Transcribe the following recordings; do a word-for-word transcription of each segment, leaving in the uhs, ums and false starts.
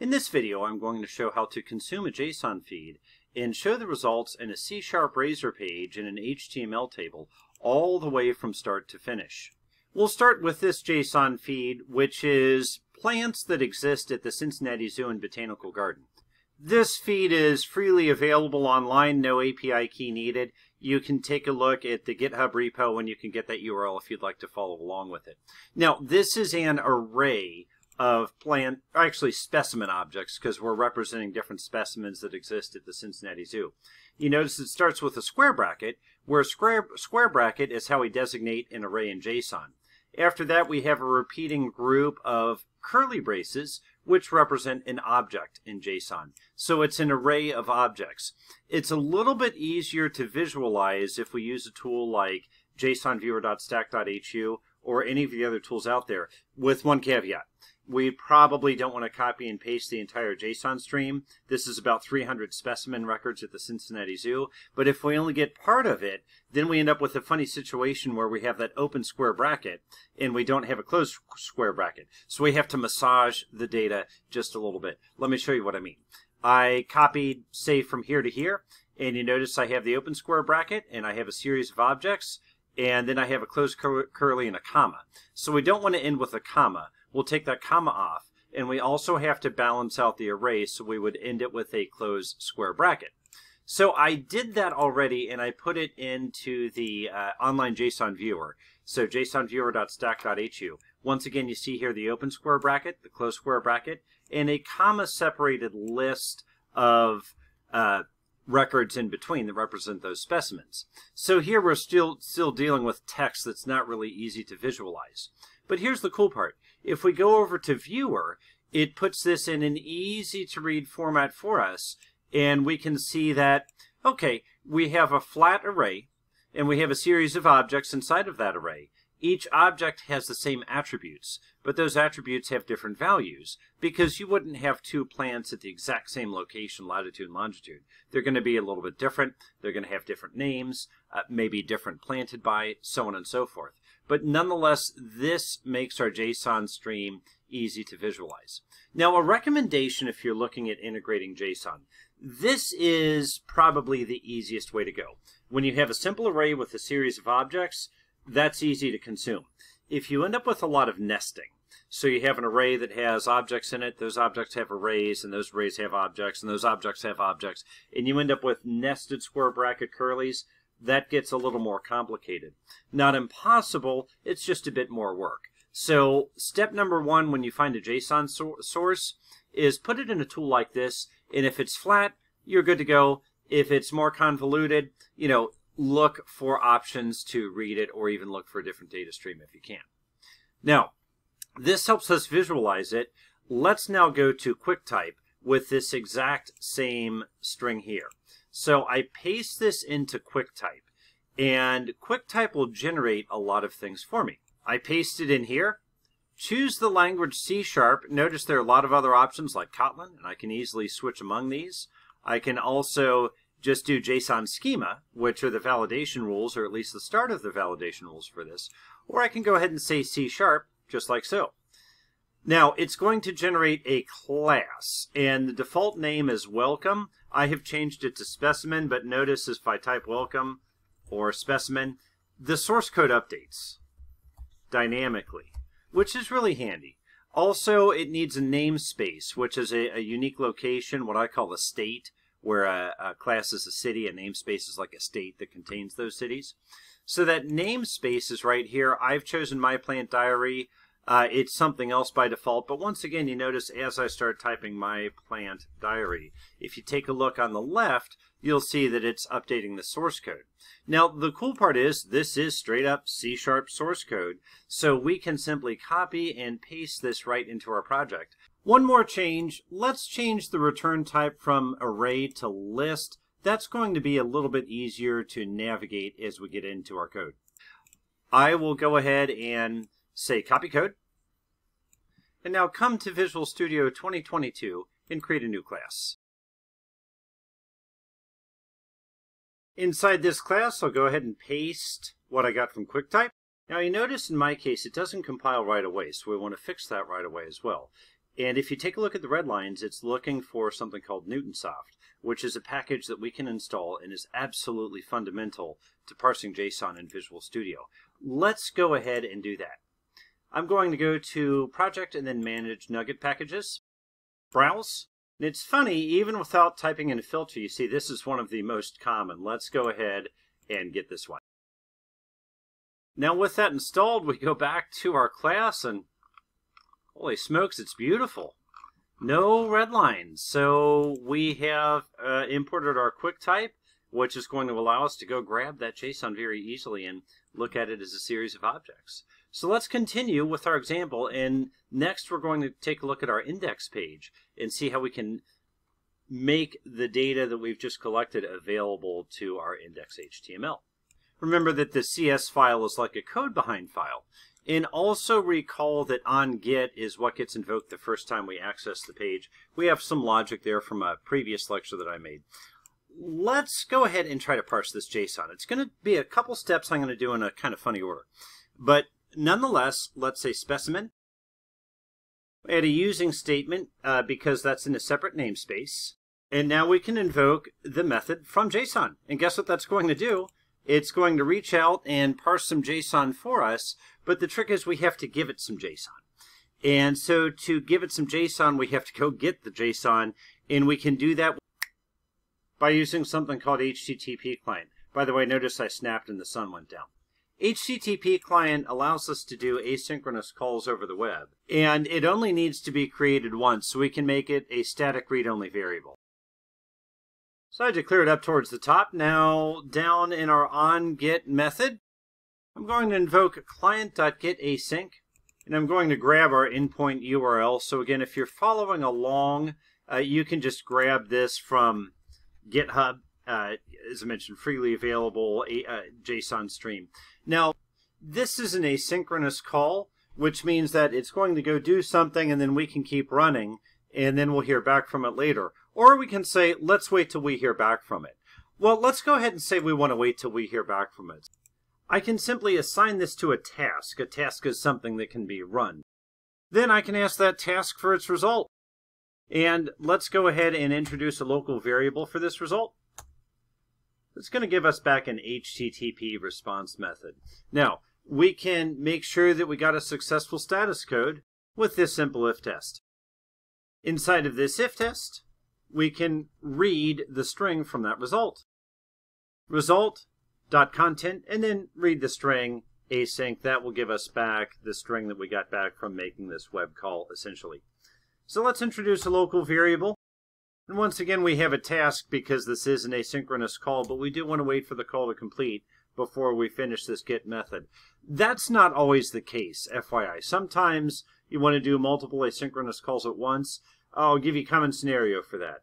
In this video, I'm going to show how to consume a JSON feed and show the results in a C sharp Razor page in an H T M L table all the way from start to finish. We'll start with this JSON feed, which is plants that exist at the Cincinnati Zoo and Botanical Garden. This feed is freely available online, no A P I key needed. You can take a look at the GitHub repo and you can get that U R L if you'd like to follow along with it. Now, this is an array of plant, or actually specimen objects, because we're representing different specimens that exist at the Cincinnati Zoo. You notice it starts with a square bracket, where a square, square bracket is how we designate an array in JSON. After that, we have a repeating group of curly braces, which represent an object in JSON. So it's an array of objects. It's a little bit easier to visualize if we use a tool like json viewer dot stack dot h u or any of the other tools out there, with one caveat. We probably don't want to copy and paste the entire JSON stream. This is about three hundred specimen records at the Cincinnati Zoo, but if we only get part of it, then we end up with a funny situation where we have that open square bracket and we don't have a closed square bracket. So we have to massage the data just a little bit. Let me show you what I mean. I copied, say, from here to here, and you notice I have the open square bracket and I have a series of objects, and then I have a closed cur curly and a comma. So we don't want to end with a comma. We'll take that comma off, and we also have to balance out the array, so we would end it with a closed square bracket. So I did that already, and I put it into the uh, online JSON viewer. So json viewer dot stack dot h u. Once again, you see here the open square bracket, the closed square bracket, and a comma-separated list of uh, records in between that represent those specimens. So here we're still still dealing with text that's not really easy to visualize. But here's the cool part. If we go over to Viewer, it puts this in an easy to read format for us, and we can see that, okay, we have a flat array, and we have a series of objects inside of that array. Each object has the same attributes, but those attributes have different values, because you wouldn't have two plants at the exact same location, latitude and longitude. They're going to be a little bit different. They're going to have different names, uh, maybe different planted by, so on and so forth. But nonetheless, this makes our JSON stream easy to visualize. Now, a recommendation if you're looking at integrating JSON, this is probably the easiest way to go. When you have a simple array with a series of objects, that's easy to consume. If you end up with a lot of nesting, so you have an array that has objects in it, those objects have arrays, and those arrays have objects, and those objects have objects, and you end up with nested square bracket curlies, that gets a little more complicated. Not impossible, it's just a bit more work. So step number one when you find a JSON so source is put it in a tool like this, and if it's flat, you're good to go. If it's more convoluted, you know, look for options to read it or even look for a different data stream if you can. Now, this helps us visualize it. Let's now go to QuickType with this exact same string here. So I paste this into QuickType, and QuickType will generate a lot of things for me. I paste it in here, choose the language C sharp. Notice there are a lot of other options like Kotlin, and I can easily switch among these. I can also just do JSON schema, which are the validation rules, or at least the start of the validation rules for this, or I can go ahead and say C sharp, just like so. Now, it's going to generate a class, and the default name is Welcome. I have changed it to Specimen, but notice if I type Welcome or Specimen, the source code updates dynamically, which is really handy. Also, it needs a namespace, which is a, a unique location, what I call a state, where a, a class is a city, a namespace is like a state that contains those cities. So that namespace is right here. I've chosen MyPlantDiary. Uh, it's something else by default, but once again, you notice as I start typing my plant diary, if you take a look on the left, you'll see that it's updating the source code. Now, the cool part is this is straight up C sharp source code, so we can simply copy and paste this right into our project. One more change. Let's change the return type from array to list. That's going to be a little bit easier to navigate as we get into our code. I will go ahead and say copy code, and now come to Visual Studio twenty twenty-two and create a new class. Inside this class, I'll go ahead and paste what I got from QuickType. Now you notice in my case, it doesn't compile right away, so we want to fix that right away as well. And if you take a look at the red lines, it's looking for something called NewtonSoft, which is a package that we can install and is absolutely fundamental to parsing JSON in Visual Studio. Let's go ahead and do that. I'm going to go to Project and then Manage Nugget Packages, Browse. And it's funny, even without typing in a filter, you see this is one of the most common. Let's go ahead and get this one. Now with that installed, we go back to our class and holy smokes, it's beautiful. No red lines. So we have uh, imported our QuickType, which is going to allow us to go grab that JSON very easily and look at it as a series of objects. So let's continue with our example, and next we're going to take a look at our index page and see how we can make the data that we've just collected available to our index H T M L. Remember that the C S file is like a code behind file. And also recall that on get is what gets invoked the first time we access the page. We have some logic there from a previous lecture that I made. Let's go ahead and try to parse this JSON. It's going to be a couple steps I'm going to do in a kind of funny order. But nonetheless, let's say specimen. Add a using statement uh, because that's in a separate namespace. And now we can invoke the method from JSON. And guess what that's going to do? It's going to reach out and parse some JSON for us, but the trick is we have to give it some JSON. And so to give it some JSON, we have to go get the JSON, and we can do that by using something called HttpClient. By the way, notice I snapped and the sun went down. HttpClient allows us to do asynchronous calls over the web, and it only needs to be created once, so we can make it a static read-only variable. So I declare it up towards the top. Now down in our onGet method, I'm going to invoke client.getAsync, and I'm going to grab our endpoint U R L. So again, if you're following along, uh, you can just grab this from GitHub, uh, as I mentioned, freely available a, uh, JSON stream. Now, this is an asynchronous call, which means that it's going to go do something, and then we can keep running, and then we'll hear back from it later. Or we can say, let's wait till we hear back from it. Well, let's go ahead and say we want to wait till we hear back from it. I can simply assign this to a task. A task is something that can be run. Then I can ask that task for its result. And let's go ahead and introduce a local variable for this result. It's going to give us back an H T T P response method. Now, we can make sure that we got a successful status code with this simple if test. Inside of this if test, we can read the string from that result. Result.content, and then read the string async. That will give us back the string that we got back from making this web call, essentially. So let's introduce a local variable. And once again, we have a task because this is an asynchronous call, but we do want to wait for the call to complete before we finish this get method. That's not always the case, F Y I. Sometimes you want to do multiple asynchronous calls at once. I'll give you a common scenario for that.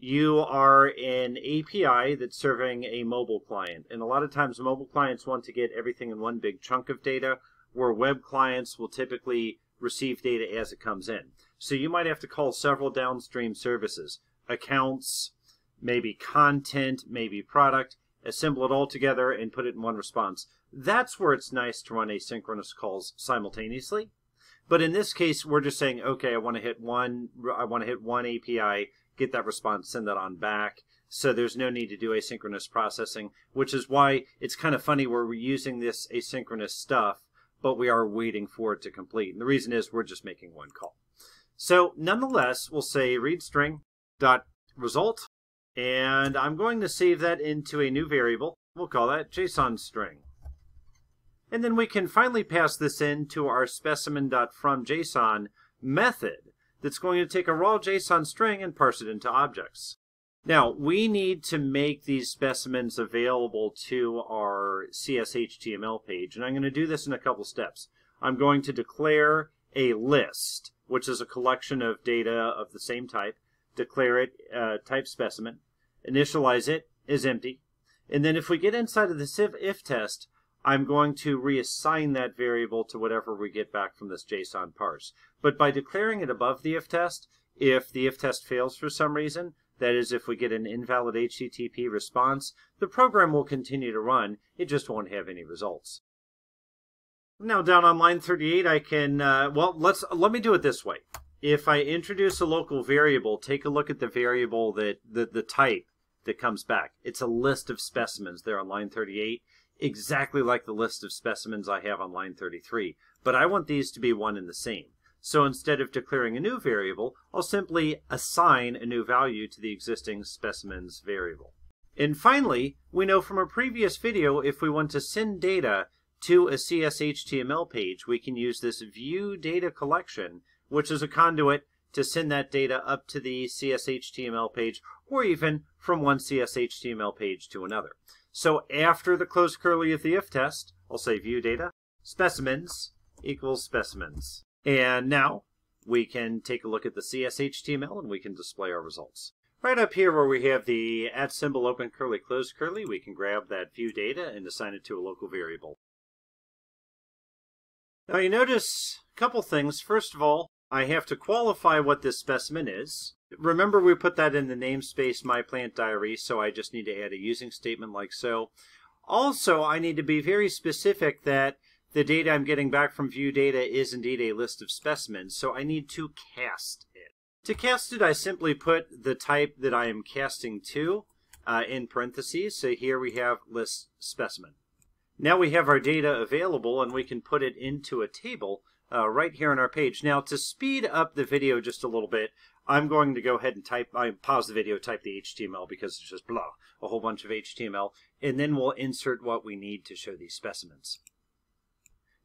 You are an A P I that's serving a mobile client, and a lot of times mobile clients want to get everything in one big chunk of data, where web clients will typically receive data as it comes in. So you might have to call several downstream services, accounts, maybe content, maybe product, assemble it all together and put it in one response. That's where it's nice to run asynchronous calls simultaneously. But in this case, we're just saying, okay, I want to hit one, I want to hit one A P I, get that response, send that on back. So there's no need to do asynchronous processing, which is why it's kind of funny where we're using this asynchronous stuff, but we are waiting for it to complete. And the reason is we're just making one call. So nonetheless, we'll say read string dot result, and I'm going to save that into a new variable. We'll call that JSON string. And then we can finally pass this into our specimen.fromJSON method that's going to take a raw JSON string and parse it into objects. Now, we need to make these specimens available to our C S H T M L page, and I'm going to do this in a couple steps. I'm going to declare a list, which is a collection of data of the same type, declare it uh, type specimen, initialize it as empty, and then if we get inside of this if, if test, I'm going to reassign that variable to whatever we get back from this JSON parse. But by declaring it above the if test, if the if test fails for some reason, that is if we get an invalid H T T P response, the program will continue to run, it just won't have any results. Now down on line thirty-eight, I can, uh, well, let's, let me do it this way. If I introduce a local variable, take a look at the variable that the, the type that comes back. It's a list of specimens there on line thirty-eight, exactly like the list of specimens I have on line thirty-three. But I want these to be one and the same. So instead of declaring a new variable, I'll simply assign a new value to the existing specimens variable. And finally, we know from a previous video, if we want to send data to a C S H T M L page, we can use this view data collection, which is a conduit to send that data up to the C S H T M L page, or even from one C S H T M L page to another. So after the close curly of the if test, I'll say view data, specimens equals specimens. And now we can take a look at the C S H T M L and we can display our results. Right up here where we have the at symbol open curly close curly, we can grab that view data and assign it to a local variable. Now you notice a couple things. First of all, I have to qualify what this specimen is. Remember we put that in the namespace MyPlantDiary, so I just need to add a using statement like so. Also, I need to be very specific that the data I'm getting back from view data is indeed a list of specimens, so I need to cast it. To cast it, I simply put the type that I am casting to uh, in parentheses. So here we have list specimen. Now we have our data available and we can put it into a table uh, right here on our page. Now to speed up the video just a little bit, I'm going to go ahead and type, I pause the video, type the H T M L because it's just blah, a whole bunch of H T M L, and then we'll insert what we need to show these specimens.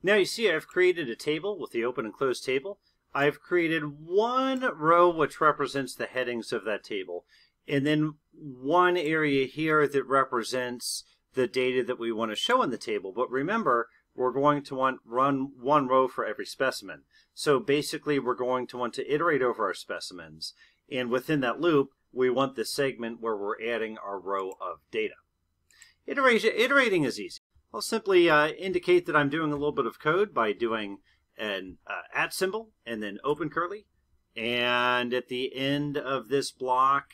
Now you see I've created a table with the open and closed table. I've created one row which represents the headings of that table, and then one area here that represents the data that we want to show in the table. But remember, we're going to want run one row for every specimen. So basically we're going to want to iterate over our specimens, and within that loop we want the segment where we're adding our row of data. Iteration, iterating is easy. I'll simply uh, indicate that I'm doing a little bit of code by doing an uh, at symbol and then open curly. And at the end of this block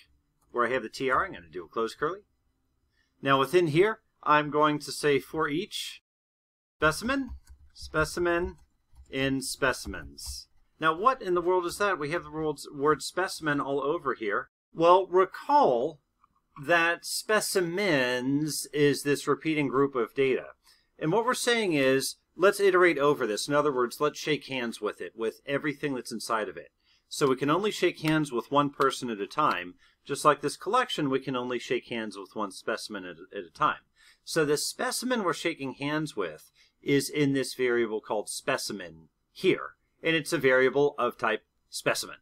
where I have the T R, I'm going to do a close curly. Now within here, I'm going to say for each specimen, specimen, in specimens. Now what in the world is that? We have the word specimen all over here. Well, recall that specimens is this repeating group of data. And what we're saying is, let's iterate over this. In other words, let's shake hands with it, with everything that's inside of it. So we can only shake hands with one person at a time. Just like this collection, we can only shake hands with one specimen at, at a time. So the specimen we're shaking hands with is in this variable called specimen here. And it's a variable of type specimen.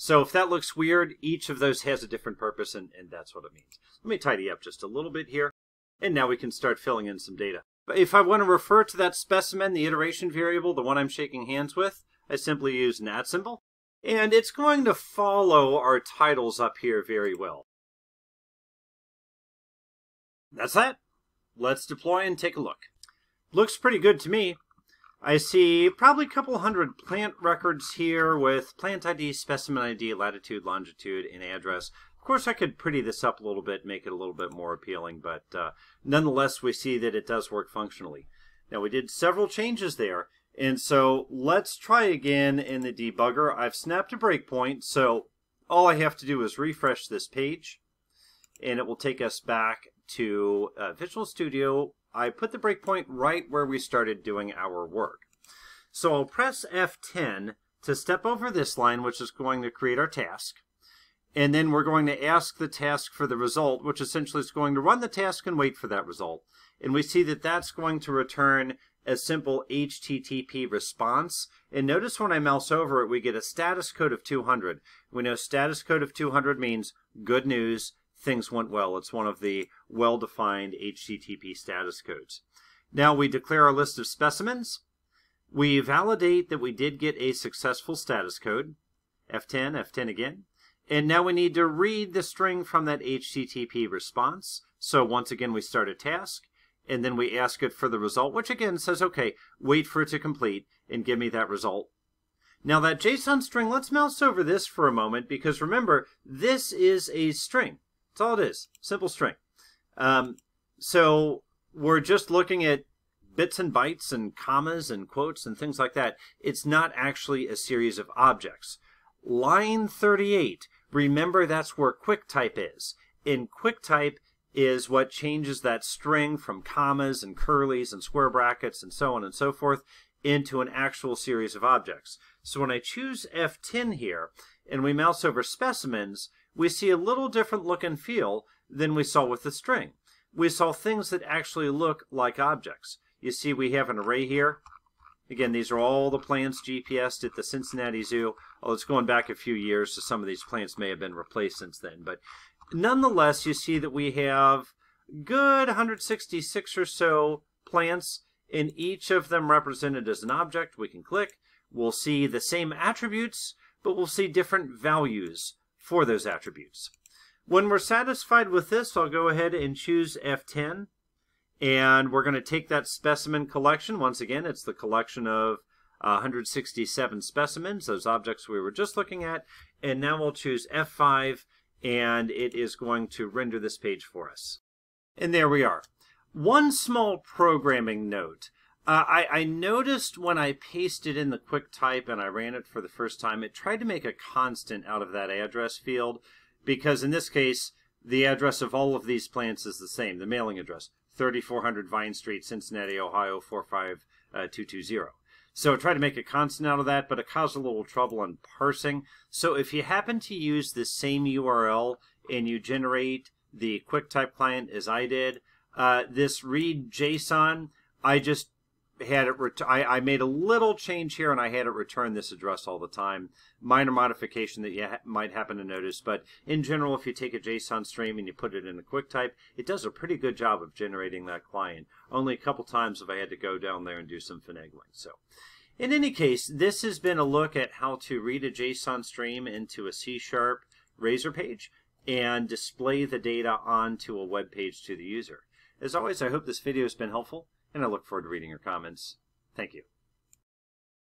So if that looks weird, each of those has a different purpose, and, and that's what it means. Let me tidy up just a little bit here, and now we can start filling in some data. But if I want to refer to that specimen, the iteration variable, the one I'm shaking hands with, I simply use an at symbol, and it's going to follow our titles up here very well. That's that. Let's deploy and take a look. Looks pretty good to me. I see probably a couple hundred plant records here with plant I D, specimen I D, latitude, longitude, and address. Of course, I could pretty this up a little bit, make it a little bit more appealing, but uh, nonetheless, we see that it does work functionally. Now, we did several changes there, and so let's try again in the debugger. I've snapped a breakpoint, so all I have to do is refresh this page, and it will take us back to uh, Visual Studio. I put the breakpoint right where we started doing our work. So I'll press F ten to step over this line, which is going to create our task. And then we're going to ask the task for the result, which essentially is going to run the task and wait for that result. And we see that that's going to return a simple H T T P response. And notice when I mouse over it, we get a status code of two hundred. We know status code of two hundred means good news. Things went well. It's one of the well-defined H T T P status codes. Now we declare our list of specimens. We validate that we did get a successful status code. F ten, F ten again. And now we need to read the string from that H T T P response. So once again, we start a task, and then we ask it for the result, which again says, okay, wait for it to complete and give me that result. Now that JSON string, let's mouse over this for a moment, because remember, this is a string. That's all it is, simple string. Um, so we're just looking at bits and bytes and commas and quotes and things like that. It's not actually a series of objects. Line thirty-eight, remember that's where QuickType is. In QuickType is what changes that string from commas and curlies and square brackets and so on and so forth into an actual series of objects. So when I choose F ten here and we mouse over specimens, we see a little different look and feel than we saw with the string. We saw things that actually look like objects. You see we have an array here. Again, these are all the plants G P S'd at the Cincinnati Zoo. Oh, it's going back a few years, so some of these plants may have been replaced since then. But nonetheless, you see that we have good one hundred sixty-six or so plants, and each of them represented as an object. We can click. We'll see the same attributes, but we'll see different values for those attributes. When we're satisfied with this, I'll go ahead and choose F ten. And we're going to take that specimen collection. Once again, it's the collection of uh, one hundred sixty-seven specimens, those objects we were just looking at. And now we'll choose F five, and it is going to render this page for us. And there we are. One small programming note. Uh, I, I noticed when I pasted in the QuickType and I ran it for the first time, it tried to make a constant out of that address field, because in this case, the address of all of these plants is the same, the mailing address. thirty-four hundred Vine Street, Cincinnati, Ohio, four five two two zero. So try to make a constant out of that, but it caused a little trouble in parsing. So if you happen to use the same U R L and you generate the QuickType client as I did, uh, this read JSON, I just had it, ret I, I made a little change here and I had it return this address all the time. Minor modification that you ha might happen to notice, but in general, if you take a JSON stream and you put it in a QuickType, it does a pretty good job of generating that client. Only a couple times have I had to go down there and do some finagling. So in any case, this has been a look at how to read a JSON stream into a C sharp Razor page and display the data onto a web page to the user. As always, I hope this video has been helpful, and I look forward to reading your comments. Thank you.